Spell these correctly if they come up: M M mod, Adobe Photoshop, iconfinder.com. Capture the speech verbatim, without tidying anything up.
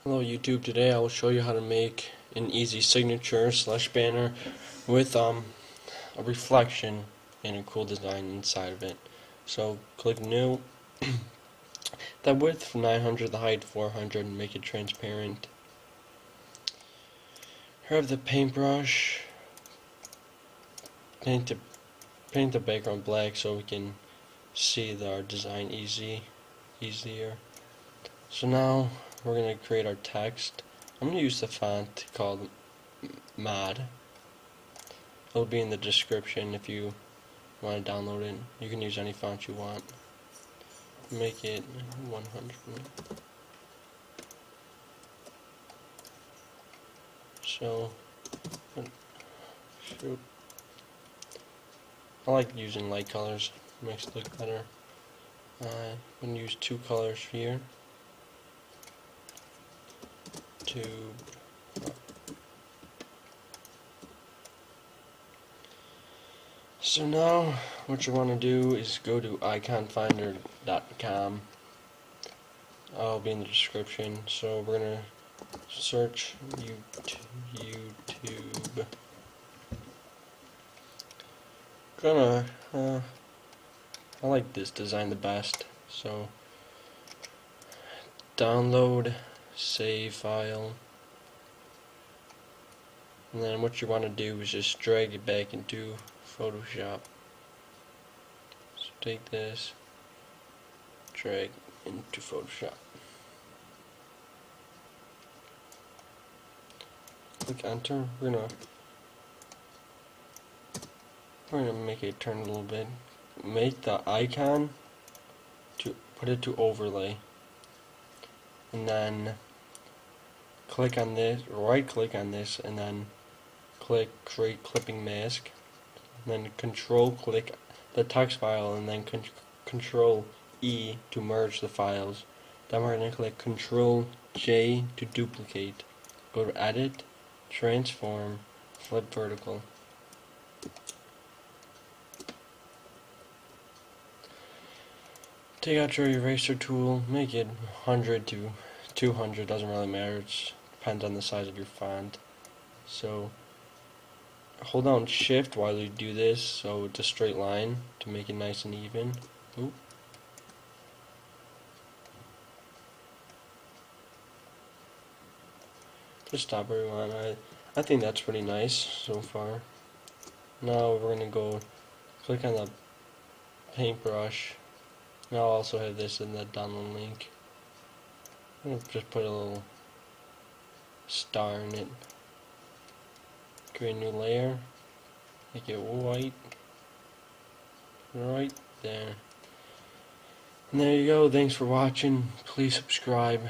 Hello YouTube, today I will show you how to make an easy signature slash banner with um, a reflection and a cool design inside of it. So click new, that width nine hundred, the height four hundred, and make it transparent. Here I have the paintbrush, paint the, paint the background black so we can see the, our design easy, easier. So now we're going to create our text. I'm going to use the font called M M mod. It'll be in the description if you want to download it. You can use any font you want. Make it one hundred. So, shoot. I like using light colors. It makes it look better. Uh, I'm going to use two colors here. Tube. So now what you want to do is go to icon finder dot com. I'll be in the description. So we're going to search YouTube. Gonna uh, I like this design the best. So download, save file, and then what you want to do is just drag it back into Photoshop. So take this, drag into Photoshop, click enter. We're gonna we're gonna make it turn a little bit. Make the icon to put it to overlay. And then click on this, right click on this, and then click create clipping mask, and then control click the text file, and then con control E to merge the files. Then we're going to click control J to duplicate. Go to edit, transform, flip vertical. Take out your eraser tool, make it one hundred to two hundred, doesn't really matter, it depends on the size of your font. So hold down shift while you do this, so it's a straight line to make it nice and even. Oop. Just stop where you want. I, I think that's pretty nice so far. Now we're going to go click on the paintbrush. I'll also have this in the download link. I'll just put a little star in it. Create a new layer. Make it white. Right there. And there you go. Thanks for watching. Please subscribe.